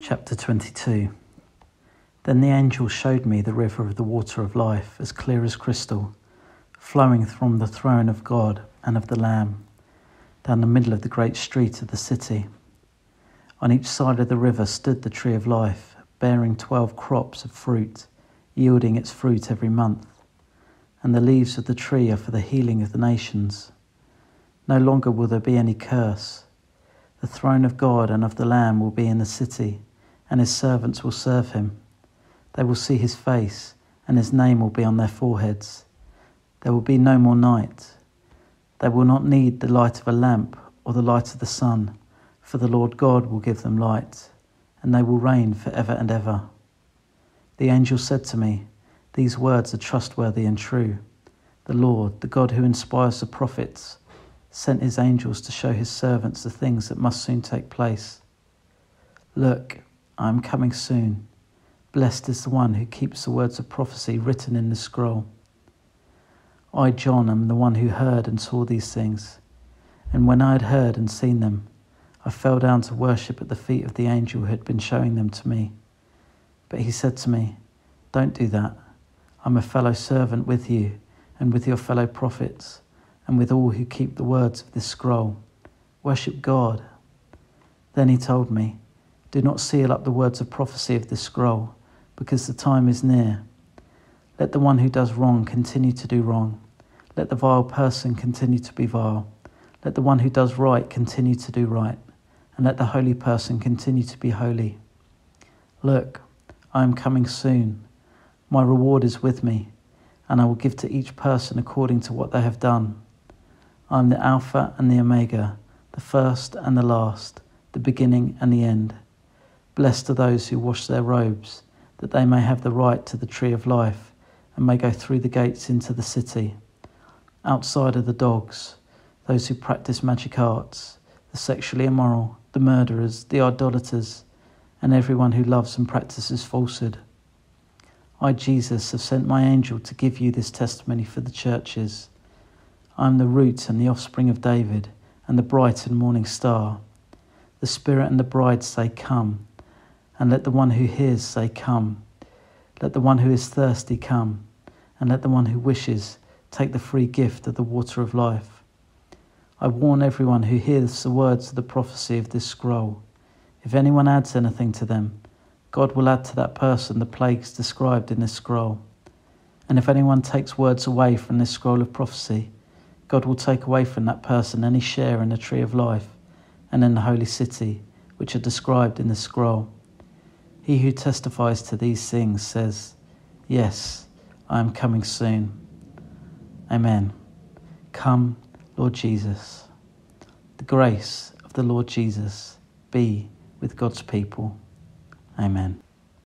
Chapter 22. Then the angel showed me the river of the water of life, as clear as crystal, flowing from the throne of God and of the Lamb, down the middle of the great street of the city. On each side of the river stood the tree of life, bearing 12 crops of fruit, yielding its fruit every month. And the leaves of the tree are for the healing of the nations. No longer will there be any curse. The throne of God and of the Lamb will be in the city, and his servants will serve him. They will see his face, and his name will be on their foreheads. There will be no more night. They will not need the light of a lamp or the light of the sun, for the Lord God will give them light, and they will reign forever and ever. The angel said to me, "These words are trustworthy and true. The Lord, the God who inspires the prophets, sent his angels to show his servants the things that must soon take place. Look, I am coming soon. Blessed is the one who keeps the words of prophecy written in the scroll. I, John, am the one who heard and saw these things. And when I had heard and seen them, I fell down to worship at the feet of the angel who had been showing them to me. But he said to me, 'Don't do that. I'm a fellow servant with you and with your fellow prophets and with all who keep the words of this scroll. Worship God.' Then he told me, 'Do not seal up the words of prophecy of this scroll, because the time is near. Let the one who does wrong continue to do wrong. Let the vile person continue to be vile. Let the one who does right continue to do right. And let the holy person continue to be holy. Look, I am coming soon. My reward is with me, and I will give to each person according to what they have done. I am the Alpha and the Omega, the first and the last, the beginning and the end. Blessed are those who wash their robes, that they may have the right to the tree of life, and may go through the gates into the city. Outside are the dogs, those who practice magic arts, the sexually immoral, the murderers, the idolaters, and everyone who loves and practices falsehood. I, Jesus, have sent my angel to give you this testimony for the churches. I am the root and the offspring of David, and the bright and morning star. The Spirit and the bride say, 'Come,' and let the one who hears say, 'Come.' Let the one who is thirsty come, and let the one who wishes take the free gift of the water of life. I warn everyone who hears the words of the prophecy of this scroll. If anyone adds anything to them, God will add to that person the plagues described in this scroll. And if anyone takes words away from this scroll of prophecy, God will take away from that person any share in the tree of life and in the holy city, which are described in this scroll. He who testifies to these things says, 'Yes, I am coming soon.' Amen. Come, Lord Jesus. The grace of the Lord Jesus be with God's people. Amen."